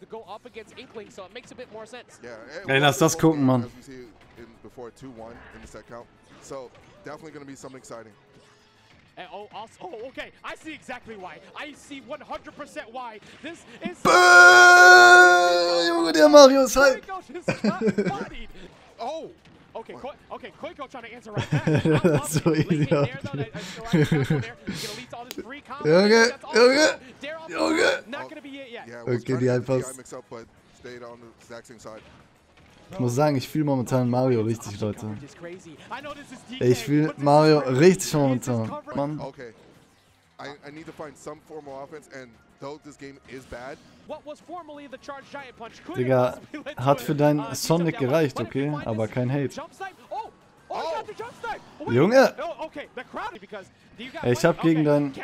to go up against Inkling, so it makes a bit more sense. Yeah, hey, lass das gucken, Mann. Before 2-1 in the set count. So, definitely going to be something exciting. Oh, okay. I see exactly why. I see 100% why. This is... Junge, der Mario ist hype. Oh, okay. Okay, Koiko trying to answer right back. That's so easy. Okay, die Hype-Pass. Ich muss sagen, ich fühle momentan Mario richtig, Leute. Ich fühle Mario richtig momentan, Mann. Okay. I need to find some formal offense, and though this game is bad. Digga, hat für deinen Sonic gereicht, okay? Aber kein Hate. Junge! Ich hab gegen deinen